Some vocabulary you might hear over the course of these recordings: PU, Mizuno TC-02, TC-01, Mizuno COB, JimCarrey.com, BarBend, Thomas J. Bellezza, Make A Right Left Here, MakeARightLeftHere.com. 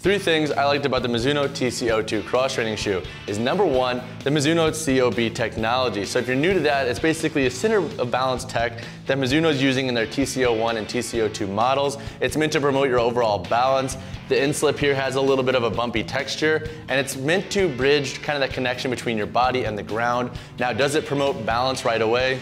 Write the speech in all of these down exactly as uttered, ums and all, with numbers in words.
Three things I liked about the Mizuno T C zero two cross-training shoe is number one, the Mizuno C O B technology. So if you're new to that, it's basically a center of balance tech that Mizuno's using in their T C zero one and T C zero two models. It's meant to promote your overall balance. The inslip here has a little bit of a bumpy texture, and it's meant to bridge kind of that connection between your body and the ground. Now, does it promote balance right away?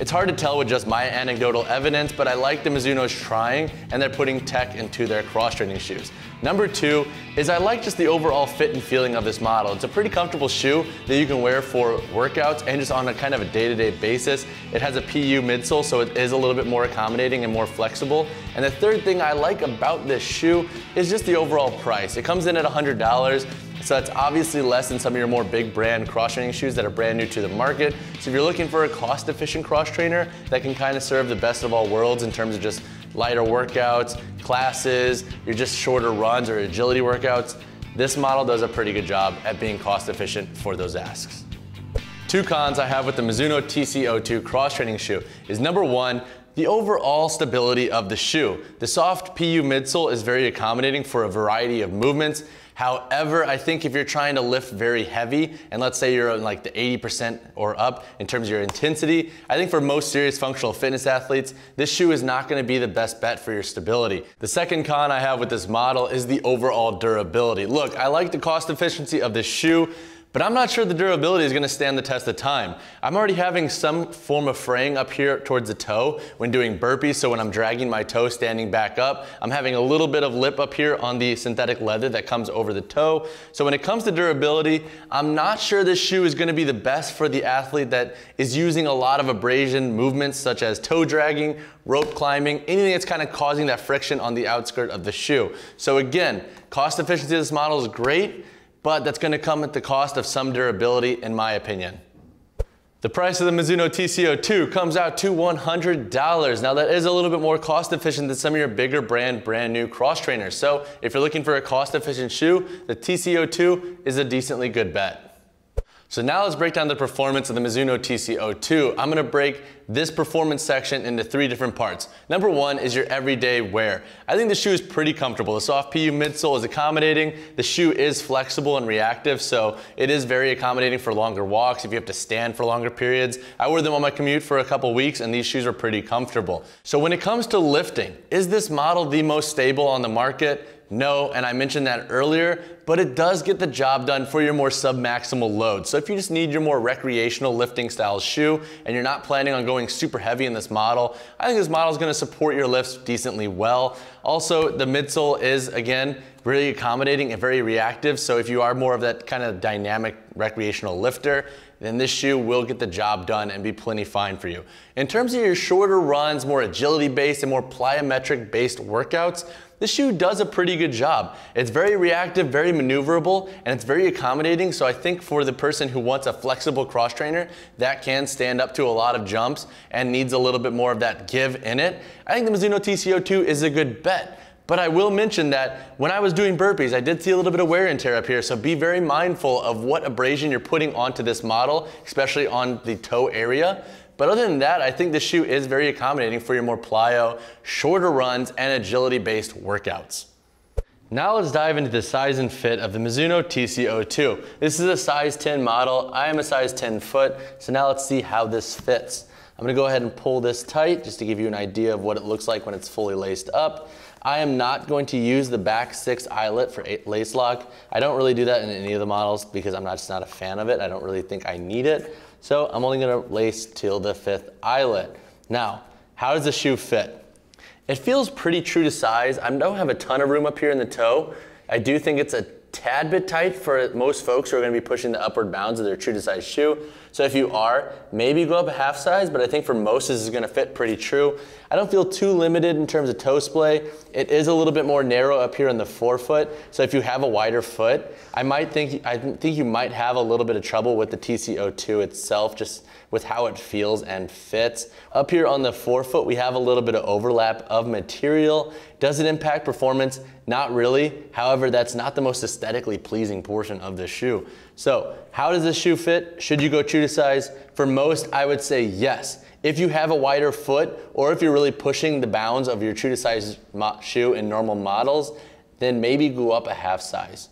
It's hard to tell with just my anecdotal evidence, but I like the Mizuno's trying and they're putting tech into their cross-training shoes. Number two is I like just the overall fit and feeling of this model. It's a pretty comfortable shoe that you can wear for workouts and just on a kind of a day-to-day basis. It has a P U midsole, so it is a little bit more accommodating and more flexible. And the third thing I like about this shoe is just the overall price. It comes in at one hundred dollars. So that's obviously less than some of your more big brand cross-training shoes that are brand new to the market. So if you're looking for a cost-efficient cross-trainer that can kind of serve the best of all worlds in terms of just lighter workouts, classes, your just shorter runs or agility workouts, this model does a pretty good job at being cost-efficient for those asks. Two cons I have with the Mizuno T C zero two cross-training shoe is number one, the overall stability of the shoe. The soft P U midsole is very accommodating for a variety of movements. However, I think if you're trying to lift very heavy, and let's say you're in like the eighty percent or up in terms of your intensity, I think for most serious functional fitness athletes, this shoe is not gonna be the best bet for your stability. The second con I have with this model is the overall durability. Look, I like the cost efficiency of this shoe, but I'm not sure the durability is gonna stand the test of time. I'm already having some form of fraying up here towards the toe when doing burpees, so when I'm dragging my toe standing back up, I'm having a little bit of lip up here on the synthetic leather that comes over the toe. So when it comes to durability, I'm not sure this shoe is gonna be the best for the athlete that is using a lot of abrasion movements such as toe dragging, rope climbing, anything that's kind of causing that friction on the outskirt of the shoe. So again, cost efficiency of this model is great, but that's gonna come at the cost of some durability, in my opinion. The price of the Mizuno T C zero two comes out to one hundred dollars. Now that is a little bit more cost efficient than some of your bigger brand, brand new cross trainers. So if you're looking for a cost efficient shoe, the T C zero two is a decently good bet. So now let's break down the performance of the Mizuno T C zero two. I'm gonna break this performance section into three different parts. Number one is your everyday wear. I think the shoe is pretty comfortable. The soft P U midsole is accommodating. The shoe is flexible and reactive, so it is very accommodating for longer walks, if you have to stand for longer periods. I wore them on my commute for a couple weeks and these shoes are pretty comfortable. So when it comes to lifting, is this model the most stable on the market? No, and I mentioned that earlier, but it does get the job done for your more submaximal load. So if you just need your more recreational lifting style shoe and you're not planning on going super heavy in this model, I think this model is going to support your lifts decently well. Also, the midsole is, again, really accommodating and very reactive. So if you are more of that kind of dynamic recreational lifter, then this shoe will get the job done and be plenty fine for you. In terms of your shorter runs, more agility-based and more plyometric-based workouts, this shoe does a pretty good job. It's very reactive, very maneuverable, and it's very accommodating. So I think for the person who wants a flexible cross trainer that can stand up to a lot of jumps and needs a little bit more of that give in it, I think the Mizuno T C zero two is a good bet. But I will mention that when I was doing burpees, I did see a little bit of wear and tear up here, so be very mindful of what abrasion you're putting onto this model, especially on the toe area. But other than that, I think this shoe is very accommodating for your more plyo, shorter runs, and agility-based workouts. Now let's dive into the size and fit of the Mizuno T C zero two. This is a size ten model. I am a size ten foot, so now let's see how this fits. I'm gonna go ahead and pull this tight just to give you an idea of what it looks like when it's fully laced up. I am not going to use the back six eyelet for lace lock. I don't really do that in any of the models because I'm not, just not a fan of it. I don't really think I need it. So I'm only gonna lace till the fifth eyelet. Now, how does the shoe fit? It feels pretty true to size. I don't have a ton of room up here in the toe. I do think it's a tad bit tight for most folks who are gonna be pushing the upward bounds of their true to size shoe. So if you are, maybe go up a half size, but I think for most this is gonna fit pretty true. I don't feel too limited in terms of toe splay. It is a little bit more narrow up here on the forefoot. So if you have a wider foot, I might think, I think you might have a little bit of trouble with the T C zero two itself, just with how it feels and fits. Up here on the forefoot, we have a little bit of overlap of material. Does it impact performance? Not really. However, that's not the most aesthetically pleasing portion of the shoe. So how does this shoe fit? Should you go true to size? For most, I would say yes. If you have a wider foot or if you're really pushing the bounds of your true to size shoe in normal models, then maybe go up a half size.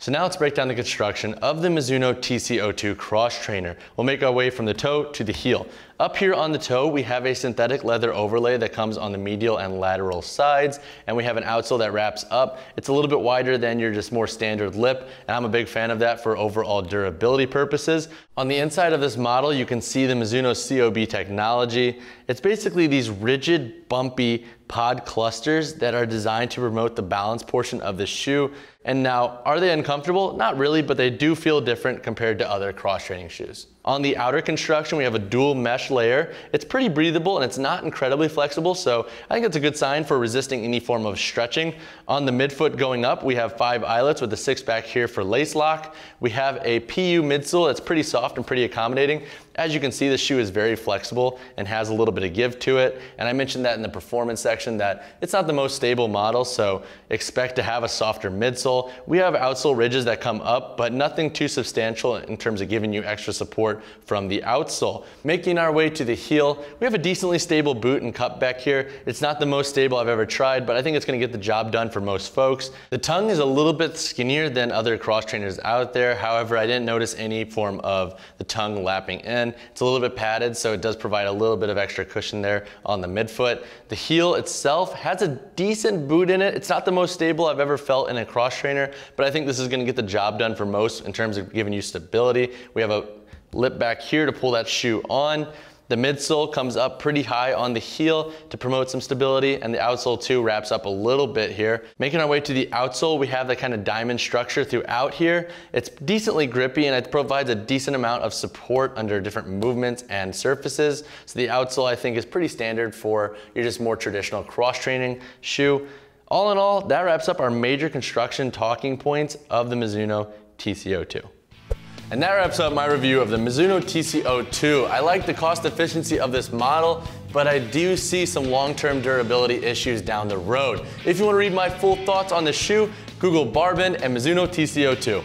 So now let's break down the construction of the Mizuno T C zero two cross trainer. We'll make our way from the toe to the heel. Up here on the toe, we have a synthetic leather overlay that comes on the medial and lateral sides, and we have an outsole that wraps up. It's a little bit wider than your just more standard lip, and I'm a big fan of that for overall durability purposes. On the inside of this model, you can see the Mizuno C O B technology. It's basically these rigid, bumpy pod clusters that are designed to promote the balance portion of the shoe. And now, are they uncomfortable? Not really, but they do feel different compared to other cross-training shoes. On the outer construction, we have a dual mesh layer. It's pretty breathable and it's not incredibly flexible, so I think it's a good sign for resisting any form of stretching. On the midfoot going up, we have five eyelets with a six back here for lace lock. We have a P U midsole that's pretty soft and pretty accommodating. As you can see, the shoe is very flexible and has a little bit of give to it. And I mentioned that in the performance section that it's not the most stable model, so expect to have a softer midsole. We have outsole ridges that come up, but nothing too substantial in terms of giving you extra support from the outsole. Making our way to the heel, we have a decently stable boot and cup back here. It's not the most stable I've ever tried, but I think it's gonna get the job done for most folks. The tongue is a little bit skinnier than other cross trainers out there. However, I didn't notice any form of the tongue lapping in. It's a little bit padded, so it does provide a little bit of extra cushion there on the midfoot. The heel itself has a decent boot in it. It's not the most stable I've ever felt in a cross trainer, but I think this is gonna get the job done for most in terms of giving you stability. We have a lip back here to pull that shoe on. The midsole comes up pretty high on the heel to promote some stability, and the outsole too wraps up a little bit here. Making our way to the outsole, we have that kind of diamond structure throughout here. It's decently grippy and it provides a decent amount of support under different movements and surfaces. So the outsole I think is pretty standard for your just more traditional cross-training shoe. All in all, that wraps up our major construction talking points of the Mizuno T C zero two. And that wraps up my review of the Mizuno T C zero two. I like the cost efficiency of this model, but I do see some long-term durability issues down the road. If you want to read my full thoughts on the shoe, Google BarBend and Mizuno T C zero two.